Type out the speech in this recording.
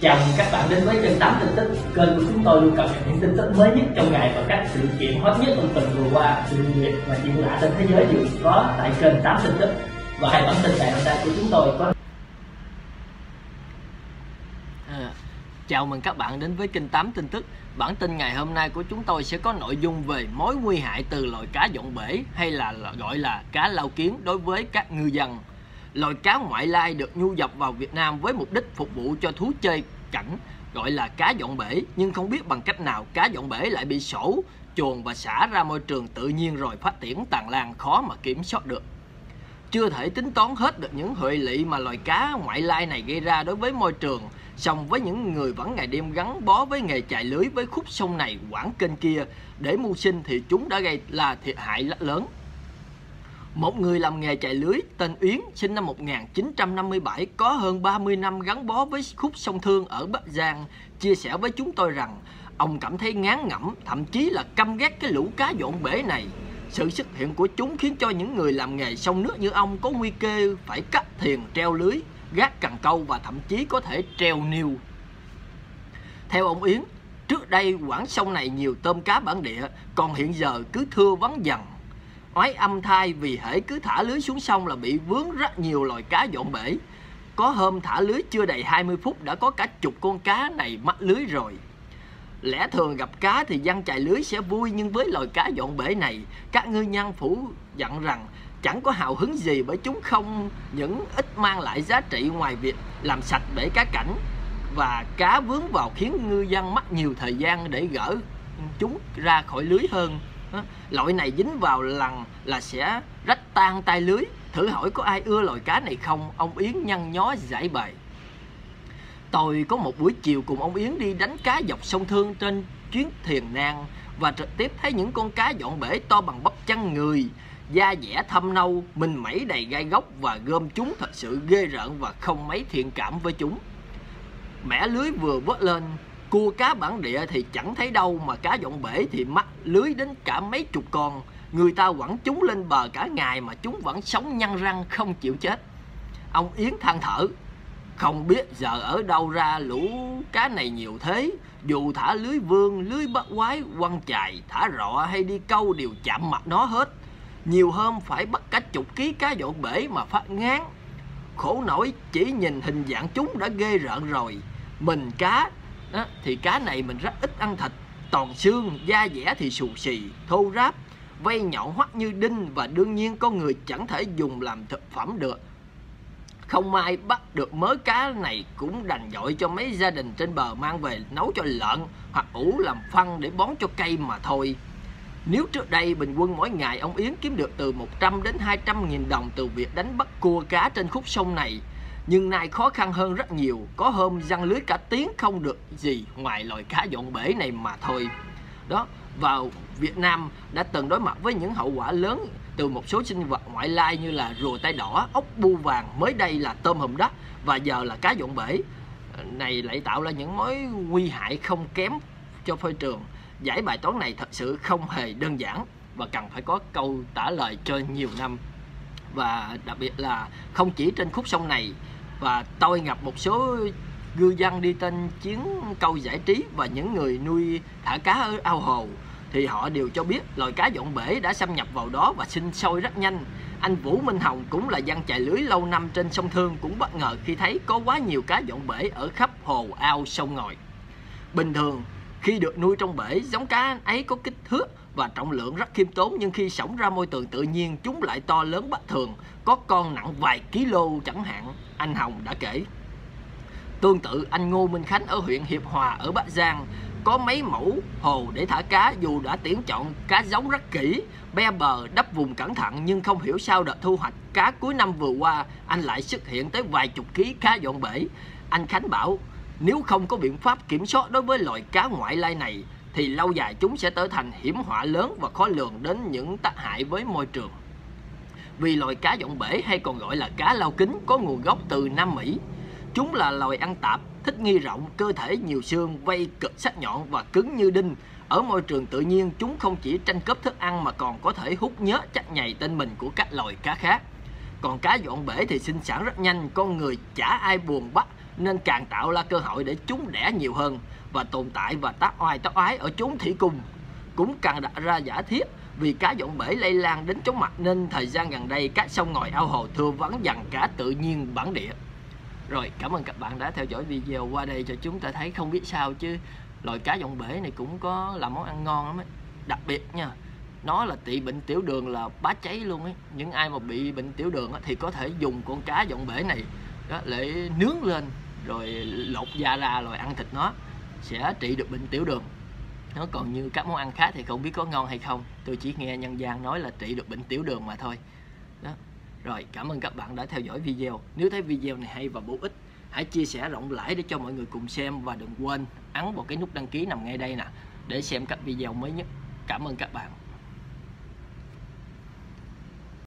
Chào mừng các bạn đến với kênh Tám Tin Tức, kênh của chúng tôi luôn cập nhật những tin tức mới nhất trong ngày và các sự kiện hot nhất trong tuần vừa qua, sự việc và chuyện lạ trên thế giới đều có tại kênh Tám Tin Tức. Và hãy bản tin tại hôm nay của chúng tôi có. Chào mừng các bạn đến với kênh Tám Tin Tức. Bản tin ngày hôm nay của chúng tôi sẽ có nội dung về mối nguy hại từ loài cá dọn bể hay là gọi là cá lao kiến đối với các ngư dân. Loài cá ngoại lai được nhu nhập vào Việt Nam với mục đích phục vụ cho thú chơi cảnh gọi là cá dọn bể, nhưng không biết bằng cách nào cá dọn bể lại bị sổ, chuồn và xả ra môi trường tự nhiên rồi phát triển tàn lan khó mà kiểm soát được. Chưa thể tính toán hết được những hệ lụy mà loài cá ngoại lai này gây ra đối với môi trường, song với những người vẫn ngày đêm gắn bó với nghề chài lưới với khúc sông này quãng kênh kia để mưu sinh thì chúng đã gây ra thiệt hại lớn. Một người làm nghề chài lưới tên Yến sinh năm 1957 có hơn 30 năm gắn bó với khúc sông Thương ở Bắc Giang chia sẻ với chúng tôi rằng ông cảm thấy ngán ngẩm, thậm chí là căm ghét cái lũ cá dọn bể này. Sự xuất hiện của chúng khiến cho những người làm nghề sông nước như ông có nguy cơ phải cắt thuyền, treo lưới, gác cần câu và thậm chí có thể treo niêu. Theo ông Yến, trước đây quãng sông này nhiều tôm cá bản địa, còn hiện giờ cứ thưa vắng dần. Oái âm thai vì hễ cứ thả lưới xuống sông là bị vướng rất nhiều loài cá dọn bể. Có hôm thả lưới chưa đầy 20 phút đã có cả chục con cá này mắc lưới rồi. Lẽ thường gặp cá thì dân chài lưới sẽ vui, nhưng với loài cá dọn bể này, các ngư nhân phủ dặn rằng chẳng có hào hứng gì bởi chúng không những ít mang lại giá trị ngoài việc làm sạch bể cá cảnh, và cá vướng vào khiến ngư dân mất nhiều thời gian để gỡ chúng ra khỏi lưới hơn. Loại này dính vào lần là sẽ rách tan tay lưới. Thử hỏi có ai ưa loài cá này không? Ông Yến nhăn nhó giải bày. Tôi có một buổi chiều cùng ông Yến đi đánh cá dọc sông Thương trên chuyến thuyền nan, và trực tiếp thấy những con cá dọn bể to bằng bắp chân người, da dẻ thâm nâu, mình mẩy đầy gai góc, và gom chúng thật sự ghê rợn và không mấy thiện cảm với chúng. Mẻ lưới vừa vớt lên, cua cá bản địa thì chẳng thấy đâu, mà cá dọn bể thì mắc lưới đến cả mấy chục con. Người ta quẳng chúng lên bờ cả ngày mà chúng vẫn sống nhăn răng không chịu chết. Ông Yến than thở, không biết giờ ở đâu ra lũ cá này nhiều thế. Dù thả lưới vương, lưới bắt quái, quăng chài, thả rọ hay đi câu đều chạm mặt nó hết. Nhiều hôm phải bắt cả chục ký cá dọn bể mà phát ngán. Khổ nổi chỉ nhìn hình dạng chúng đã ghê rợn rồi. Mình cá đó, thì cá này mình rất ít ăn thịt, toàn xương, da dẻ thì xù xì, thô ráp, vây nhọn hoắt như đinh, và đương nhiên con người chẳng thể dùng làm thực phẩm được. Không ai bắt được mớ cá này cũng đành gọi cho mấy gia đình trên bờ mang về nấu cho lợn hoặc ủ làm phân để bón cho cây mà thôi. Nếu trước đây bình quân mỗi ngày ông Yến kiếm được từ 100 đến 200 nghìn đồng từ việc đánh bắt cua cá trên khúc sông này, nhưng nay khó khăn hơn rất nhiều. Có hôm giăng lưới cả tiếng không được gì ngoài loài cá dọn bể này mà thôi. Đó, vào Việt Nam đã từng đối mặt với những hậu quả lớn từ một số sinh vật ngoại lai như là rùa tai đỏ, ốc bu vàng, mới đây là tôm hùm đất, và giờ là cá dọn bể này lại tạo ra những mối nguy hại không kém cho môi trường. Giải bài toán này thật sự không hề đơn giản và cần phải có câu trả lời cho nhiều năm, và đặc biệt là không chỉ trên khúc sông này. Và tôi gặp một số ngư dân đi trên chuyến câu giải trí và những người nuôi thả cá ở ao hồ thì họ đều cho biết loài cá dọn bể đã xâm nhập vào đó và sinh sôi rất nhanh. Anh Vũ Minh Hồng cũng là dân chài lưới lâu năm trên sông Thương cũng bất ngờ khi thấy có quá nhiều cá dọn bể ở khắp hồ ao sông ngòi. Bình thường khi được nuôi trong bể, giống cá ấy có kích thước và trọng lượng rất khiêm tốn, nhưng khi sống ra môi trường tự nhiên chúng lại to lớn bất thường, có con nặng vài kg chẳng hạn, anh Hồng đã kể. Tương tự, anh Ngô Minh Khánh ở huyện Hiệp Hòa ở Bắc Giang có mấy mẫu hồ để thả cá, dù đã tuyển chọn cá giống rất kỹ, be bờ, đắp vùng cẩn thận, nhưng không hiểu sao đợt thu hoạch cá cuối năm vừa qua anh lại xuất hiện tới vài chục ký cá dọn bể. Anh Khánh bảo nếu không có biện pháp kiểm soát đối với loài cá ngoại lai này thì lâu dài chúng sẽ trở thành hiểm họa lớn và khó lường đến những tác hại với môi trường. Vì loài cá dọn bể hay còn gọi là cá lao kính có nguồn gốc từ Nam Mỹ. Chúng là loài ăn tạp, thích nghi rộng, cơ thể nhiều xương, vây cực sắc nhọn và cứng như đinh. Ở môi trường tự nhiên, chúng không chỉ tranh cướp thức ăn mà còn có thể hút nhớ chắc nhầy tên mình của các loài cá khác. Còn cá dọn bể thì sinh sản rất nhanh, con người chả ai buồn bắt nên càng tạo ra cơ hội để chúng đẻ nhiều hơn và tồn tại và tác oái ở chốn thủy cung. Cũng càng đặt ra giả thiết vì cá dọn bể lây lan đến chóng mặt nên thời gian gần đây các sông ngòi ao hồ thưa vắng dần cả tự nhiên bản địa. Rồi, cảm ơn các bạn đã theo dõi video qua đây cho chúng ta thấy không biết sao chứ loài cá dọn bể này cũng có là món ăn ngon lắm ấy. Đặc biệt nha, nó là trị bệnh tiểu đường là bá cháy luôn ấy. Những ai mà bị bệnh tiểu đường thì có thể dùng con cá dọn bể này đó, để nướng lên rồi lột da ra rồi ăn thịt nó sẽ trị được bệnh tiểu đường. Nó còn như các món ăn khác thì không biết có ngon hay không. Tôi chỉ nghe nhân gian nói là trị được bệnh tiểu đường mà thôi đó. Rồi, cảm ơn các bạn đã theo dõi video. Nếu thấy video này hay và bổ ích, hãy chia sẻ rộng rãi để cho mọi người cùng xem. Và đừng quên ấn vào cái nút đăng ký nằm ngay đây nè để xem các video mới nhất. Cảm ơn các bạn.